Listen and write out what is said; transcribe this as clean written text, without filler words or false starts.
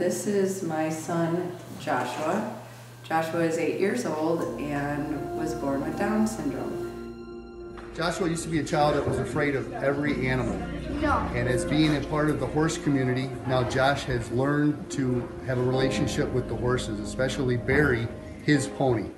This is my son, Joshua. Joshua is 8 years old and was born with Down syndrome. Joshua used to be a child that was afraid of every animal. And as being a part of the horse community, now Josh has learned to have a relationship with the horses, especially Barry, his pony.